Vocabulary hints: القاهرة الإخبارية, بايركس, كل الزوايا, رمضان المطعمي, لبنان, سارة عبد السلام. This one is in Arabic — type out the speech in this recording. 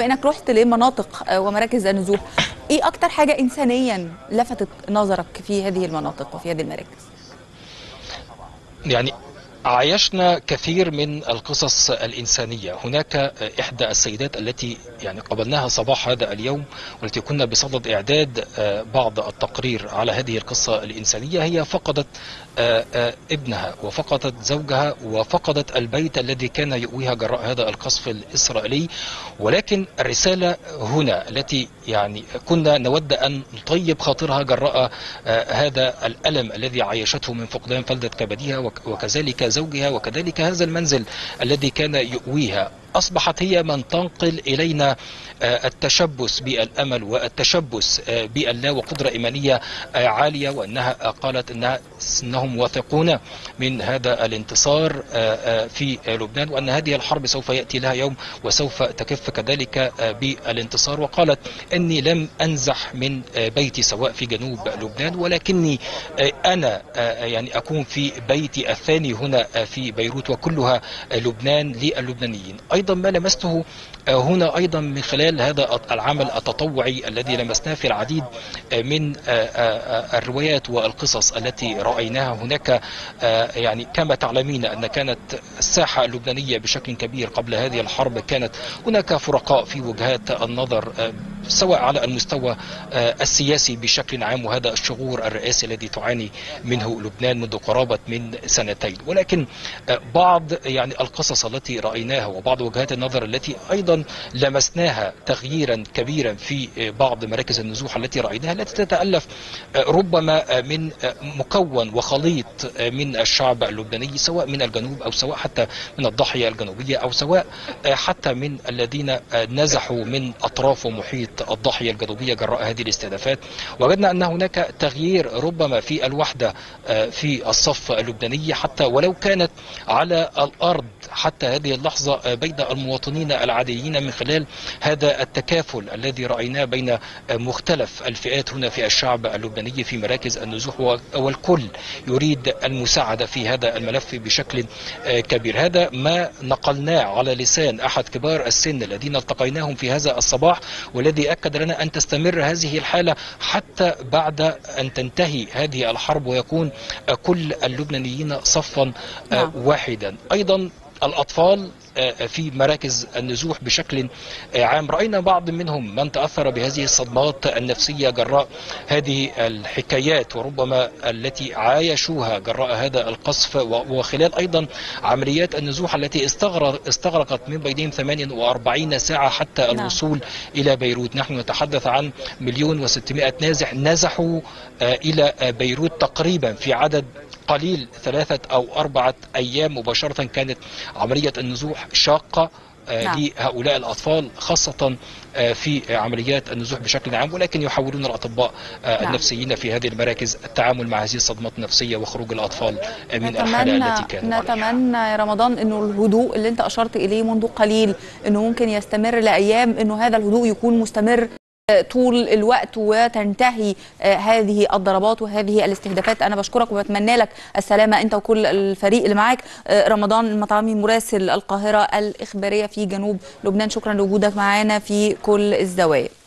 بانك رحت لمناطق ومراكز النزوح، ايه اكتر حاجه انسانيا لفتت نظرك في هذه المناطق وفي هذه المراكز؟ يعني عايشنا كثير من القصص الإنسانية. هناك إحدى السيدات التي يعني قابلناها صباح هذا اليوم والتي كنا بصدد إعداد بعض التقرير على هذه القصة الإنسانية، هي فقدت ابنها وفقدت زوجها وفقدت البيت الذي كان يؤويها جراء هذا القصف الإسرائيلي. ولكن الرسالة هنا التي يعني كنا نود أن نطيب خاطرها جراء هذا الألم الذي عايشته من فقدان فلذة كبديها وكذلك زوجها وكذلك هذا المنزل الذي كان يؤويها، أصبحت هي من تنقل إلينا التشبث بالأمل والتشبث بالله وقدرة إيمانية عالية، وأنها قالت أنهم واثقون من هذا الانتصار في لبنان، وأن هذه الحرب سوف يأتي لها يوم وسوف تكف كذلك بالانتصار. وقالت أني لم أنزح من بيتي سواء في جنوب لبنان، ولكني أنا يعني أكون في بيتي الثاني هنا في بيروت وكلها لبنان للبنانيين. أيضا ما لمسته هنا أيضا من خلال هذا العمل التطوعي الذي لمسناه في العديد من الروايات والقصص التي رأيناها هناك. يعني كما تعلمين أن كانت الساحة اللبنانية بشكل كبير قبل هذه الحرب كانت هناك فرقاء في وجهات النظر سواء على المستوى السياسي بشكل عام، وهذا الشغور الرئاسي الذي تعاني منه لبنان منذ قرابة من سنتين. ولكن بعض يعني القصص التي رأيناها وبعض وجهات النظر التي أيضا لمسناها تغييرا كبيرا في بعض مراكز النزوح التي رأيناها، التي تتألف ربما من مكون وخليط من الشعب اللبناني سواء من الجنوب أو سواء حتى من الضاحية الجنوبية أو سواء حتى من الذين نزحوا من أطراف ومحيط الضاحية الجنوبية جراء هذه الاستهدافات. وجدنا أن هناك تغيير ربما في الوحدة في الصف اللبناني حتى ولو كانت على الأرض حتى هذه اللحظة بين المواطنين العاديين من خلال هذا التكافل الذي رأيناه بين مختلف الفئات هنا في الشعب اللبناني في مراكز النزوح، والكل يريد المساعدة في هذا الملف بشكل كبير. هذا ما نقلناه على لسان أحد كبار السن الذين التقيناهم في هذا الصباح، والذي أكد لنا أن تستمر هذه الحالة حتى بعد أن تنتهي هذه الحرب ويكون كل اللبنانيين صفا واحدا. أيضا الأطفال في مراكز النزوح بشكل عام رأينا بعض منهم من تأثر بهذه الصدمات النفسية جراء هذه الحكايات وربما التي عايشوها جراء هذا القصف، وخلال أيضا عمليات النزوح التي استغرقت من بينهم 48 ساعة حتى الوصول إلى بيروت. نحن نتحدث عن 1,600,000 نازح نزحوا إلى بيروت تقريبا في عدد قليل، 3 أو 4 أيام مباشرة. كانت عملية النزوح شاقة لهؤلاء الأطفال خاصة في عمليات النزوح بشكل عام، ولكن يحاولون الأطباء النفسيين في هذه المراكز التعامل مع هذه الصدمات النفسية وخروج الأطفال من الحالة التي كانوا عليها. نتمنى يا رمضان أنه الهدوء اللي أنت أشرت إليه منذ قليل أنه ممكن يستمر لأيام، أنه هذا الهدوء يكون مستمر طول الوقت وتنتهي هذه الضربات وهذه الاستهدافات. أنا بشكرك وبتمنى لك السلامة أنت وكل الفريق اللي معاك. رمضان المطعمي مراسل القاهرة الإخبارية في جنوب لبنان، شكرا لوجودك معانا في كل الزوايا.